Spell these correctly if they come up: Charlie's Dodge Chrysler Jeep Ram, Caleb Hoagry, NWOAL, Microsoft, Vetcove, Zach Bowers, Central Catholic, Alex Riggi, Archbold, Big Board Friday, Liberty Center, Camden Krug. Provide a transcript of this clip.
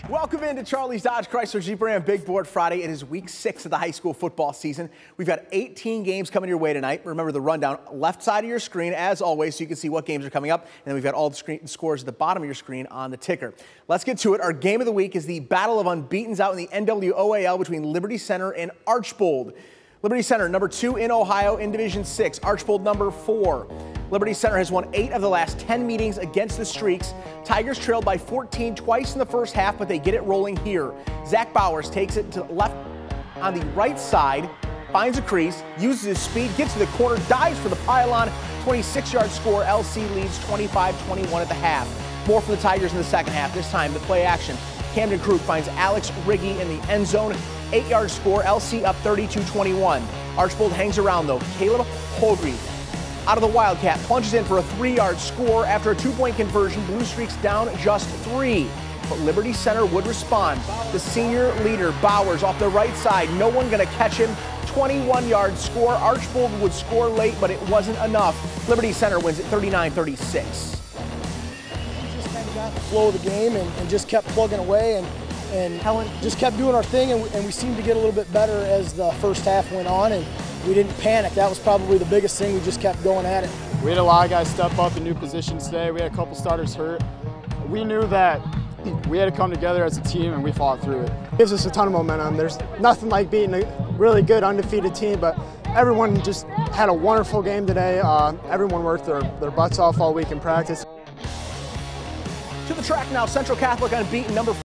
Zach. Welcome into Charlie's Dodge Chrysler Jeep Ram Big Board Friday. It is week 6 of the high school football season. We've got 18 games coming your way tonight. Remember the rundown left side of your screen as always so you can see what games are coming up. And then we've got all the scores at the bottom of your screen on the ticker. Let's get to it. Our game of the week is the battle of unbeatens out in the NWOAL between Liberty Center and Archbold. Liberty Center, number 2 in Ohio in Division 6. Archbold, number 4. Liberty Center has won 8 of the last 10 meetings against the Streaks. Tigers trailed by 14 twice in the first half, but they get it rolling here. Zach Bowers takes it to the left on the right side, finds a crease, uses his speed, gets to the corner, dives for the pylon. 26-yard score. LC leads 25-21 at the half. More for the Tigers in the second half. This time, the play action. Camden Krug finds Alex Riggi in the end zone. 8-yard score. LC up 32-21. Archbold hangs around, though. Caleb Hoagry, out of the Wildcat, plunges in for a 3-yard score. After a 2-point conversion, Blue Streaks down just 3. But Liberty Center would respond. The senior leader, Bowers, off the right side. No one going to catch him. 21-yard score. Archbold would score late, but it wasn't enough. Liberty Center wins at 39-36. Just kind of got the flow of the game and just kept plugging away and Helen just kept doing our thing, and we seemed to get a little bit better as the first half went on, and we didn't panic. That was probably the biggest thing. We just kept going at it. We had a lot of guys step up in new positions today. We had a couple starters hurt. We knew that we had to come together as a team, and we fought through it. It gives us a ton of momentum. There's nothing like beating a really good undefeated team, but everyone just had a wonderful game today. Everyone worked their butts off all week in practice. To the track now, Central Catholic unbeaten, number 4.